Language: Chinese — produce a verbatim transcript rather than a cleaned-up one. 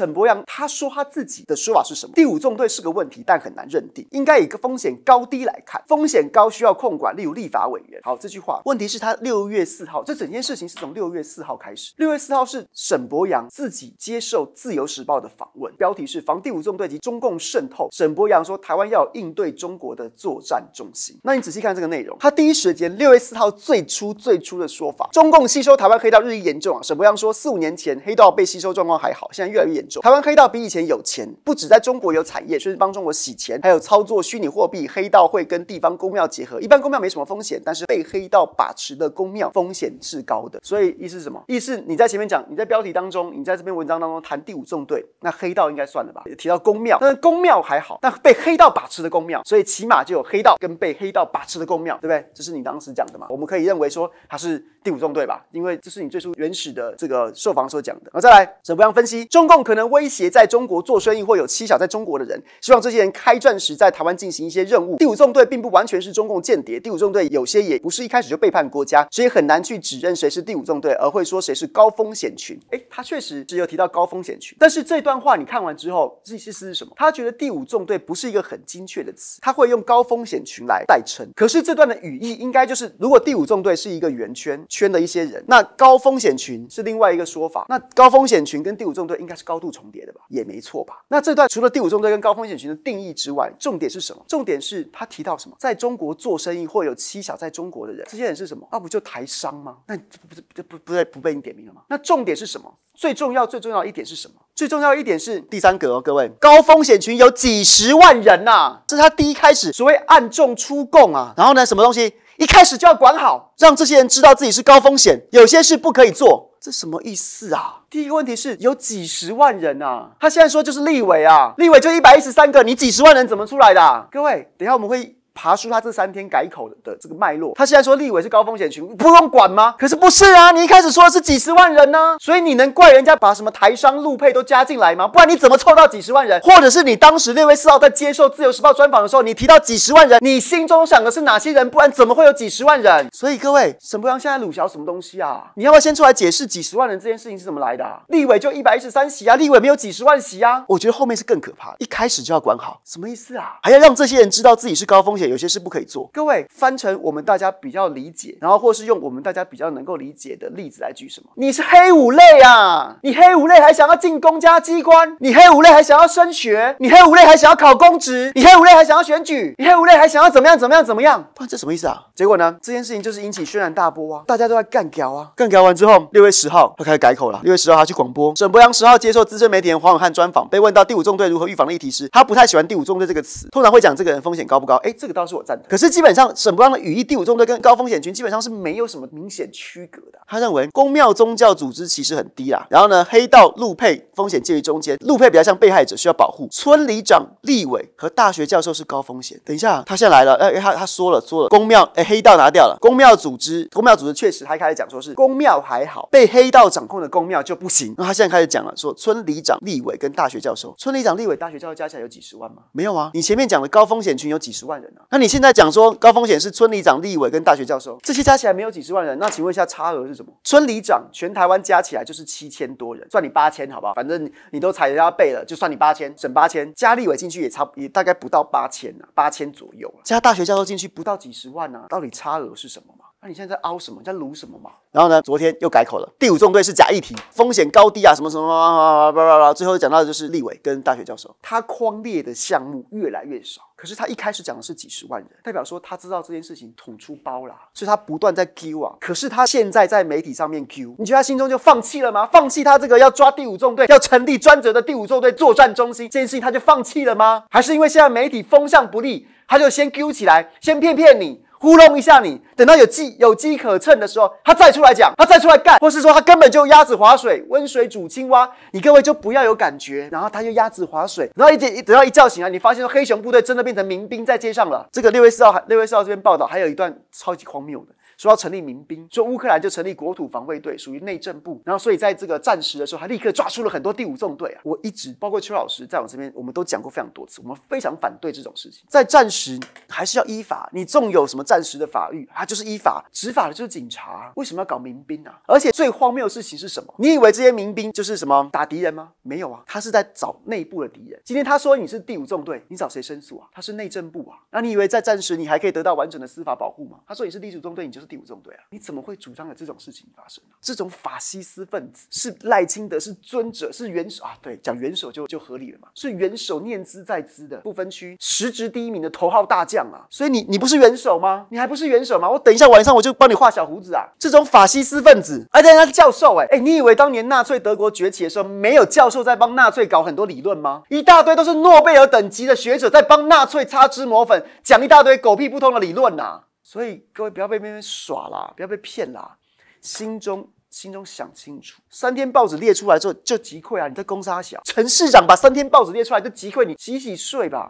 陈柏洋他说他自己的说法是什么？第五纵队是个问题，但很难认定，应该以一个风险高低来看。风险高需要控管，例如立法委员。好，这句话。问题是，他六月四号，这整件事情是从六月四号开始。六月四号是沈伯洋自己接受《自由时报》的访问，标题是“防第五纵队及中共渗透”。沈伯洋说，台湾要有应对中国的作战中心。那你仔细看这个内容，他第一时间六月四号最初最初的说法，中共吸收台湾黑道日益严重啊。沈伯洋说，四五年前黑道被吸收状况还好，现在越来越严重。台湾黑道比以前有钱，不止在中国有产业，甚至帮中国洗钱，还有操作虚拟货币。黑道会跟地方公庙结合，一般公庙没什么风险，但是被黑道把持的公庙风险是高的。所以意思是什么？意思你在前面讲，你在标题当中，你在这篇文章当中谈第五纵队，那黑道应该算了吧？也提到公庙，但是公庙还好，但被黑道把持的公庙，所以起码就有黑道跟被黑道把持的公庙，对不对？这是你当时讲的嘛？我们可以认为说它是第五纵队吧，因为这是你最初原始的这个受访所讲的。然后再来，沈伯洋分析，中共可能威胁在中国做生意或有妻小在中国的人，希望这些人开战时在台湾进行一些任务。第五纵队并不完全是中共间谍，第五纵队有些也不是一开始就背叛国家，所以很难去指认谁是第五纵队，而会说谁是高风险群。哎，他确实只有提到高风险群，但是这段话你看完之后，这意思是什么？他觉得第五纵队不是一个很精确的词，他会用高风险群来代称。可是这段的语义应该就是，如果第五纵队是一个圆圈，圈的一些人，那高风险群是另外一个说法。那高风险群跟第五纵队应该是高度重叠的吧？也没错吧？那这段除了第五纵队跟高风险群的定义之外，重点是什么？重点是他提到什么？在中国做生意或有妻小在中国的人，这些人是什么？那、啊、不就台商吗？那不不不不被你点名了吗？那重点是什么？最重要最重要一点是什么？最重要一点是第三个哦，各位，高风险群有几十万人呐、啊，这是他第一开始所谓暗中出共啊，然后呢，什么东西一开始就要管好，让这些人知道自己是高风险，有些事不可以做，这什么意思啊？第一个问题是有几十万人啊，他现在说就是立委啊，立委就一百一十三个，你几十万人怎么出来的、啊？各位，等一下我们会爬出他这三天改口的这个脉络，他现在说立委是高风险群，不用管吗？可是不是啊，你一开始说的是几十万人呢、啊，所以你能怪人家把什么台商、陆配都加进来吗？不然你怎么凑到几十万人？或者是你当时六月四号在接受《自由时报》专访的时候，你提到几十万人，你心中想的是哪些人？不然怎么会有几十万人？所以各位，沈伯洋现在鲁小什么东西啊？你要不要先出来解释几十万人这件事情是怎么来的、啊？立委就一百一十三席啊，立委没有几十万席啊。我觉得后面是更可怕的，一开始就要管好，什么意思啊？还要让这些人知道自己是高风险。有些事不可以做，各位翻成我们大家比较理解，然后或是用我们大家比较能够理解的例子来举什么？你是黑五类啊，你黑五类还想要进公家机关，你黑五类还想要升学，你黑五类还想要考公职，你黑五类还想要选举，你黑五类还想要怎么样怎么样怎么样？不然这什么意思啊？结果呢，这件事情就是引起轩然大波啊，大家都在干屌啊，干屌完之后， 六月十号他开始改口了。六月十号他去广播，沈伯洋十号接受资深媒体人黄永汉专访，被问到第五纵队如何预防的议题时，他不太喜欢第五纵队这个词，通常会讲这个人风险高不高？哎，这个。倒是我赞同，可是基本上沈伯洋的语义，第五纵队跟高风险群基本上是没有什么明显区隔的、啊。他认为公庙宗教组织其实很低啦，然后呢，黑道陆配风险介于中间，陆配比较像被害者需要保护，村里长、立委和大学教授是高风险。等一下，他现在来了，哎、欸，他他说了说了，公庙哎、欸、黑道拿掉了，公庙组织公庙组织确实他开始讲说是公庙还好，被黑道掌控的公庙就不行。那他现在开始讲了，说村里长、立委跟大学教授，村里长、立委、大学教授加起来有几十万吗？没有啊，你前面讲的高风险群有几十万人啊。那你现在讲说高风险是村里长、立委跟大学教授，这些加起来没有几十万人，那请问一下差额是什么？村里长全台湾加起来就是七千多人，算你八千好不好？反正 你, 你都踩人家背了，就算你八千，省八千，加立委进去也差也大概不到八千啊，八千左右啊，加大学教授进去不到几十万啊，到底差额是什么嘛？那、啊、你现在在凹什么？在撸什么嘛？然后呢？昨天又改口了，第五纵队是假议题，风险高低啊，什么什么啊，叭叭叭，最后讲到的就是立委跟大学教授，他框列的项目越来越少。可是他一开始讲的是几十万人，代表说他知道这件事情捅出包啦，所以他不断在 Q 啊。可是他现在在媒体上面 Q， 你觉得他心中就放弃了吗？放弃他这个要抓第五纵队，要成立专责的第五纵队作战中心这件事情，他就放弃了吗？还是因为现在媒体风向不利，他就先 Q 起来，先骗骗你，糊弄一下你，等到有机有机可乘的时候，他再出来讲，他再出来干，或是说他根本就鸭子划水，温水煮青蛙，你各位就不要有感觉，然后他就鸭子划水，然后一等到一觉醒来，你发现说黑熊部队真的变成民兵在街上了。这个六月四号，六月四号这边报道还有一段超级荒谬的。说要成立民兵，说乌克兰就成立国土防卫队，属于内政部。然后所以在这个战时的时候，他立刻抓出了很多第五纵队啊。我一直包括邱老师在我这边，我们都讲过非常多次，我们非常反对这种事情。在战时还是要依法，你纵有什么战时的法律，它就是依法执法的就是警察，为什么要搞民兵啊？而且最荒谬的事情是什么？你以为这些民兵就是什么打敌人吗？没有啊，他是在找内部的敌人。今天他说你是第五纵队，你找谁申诉啊？他是内政部啊。那你以为在战时你还可以得到完整的司法保护吗？他说你是第五纵队，你就是第五纵队啊，你怎么会主张有这种事情发生啊？这种法西斯分子是赖清德，是尊者，是元首啊。对，讲元首就就合理了嘛，是元首念兹在兹的不分区实职第一名的头号大将啊。所以你你不是元首吗？你还不是元首吗？我等一下晚上我就帮你画小胡子啊。这种法西斯分子，而且他是教授哎、欸、哎、欸，你以为当年纳粹德国崛起的时候，没有教授在帮纳粹搞很多理论吗？一大堆都是诺贝尔等级的学者在帮纳粹擦脂抹粉，讲一大堆狗屁不通的理论啊。所以各位不要被那边耍啦，不要被骗啦，心中心中想清楚。三天报纸列出来之后就击溃啊，你在攻杀小。陈市长把三天报纸列出来就击溃你，洗洗睡吧。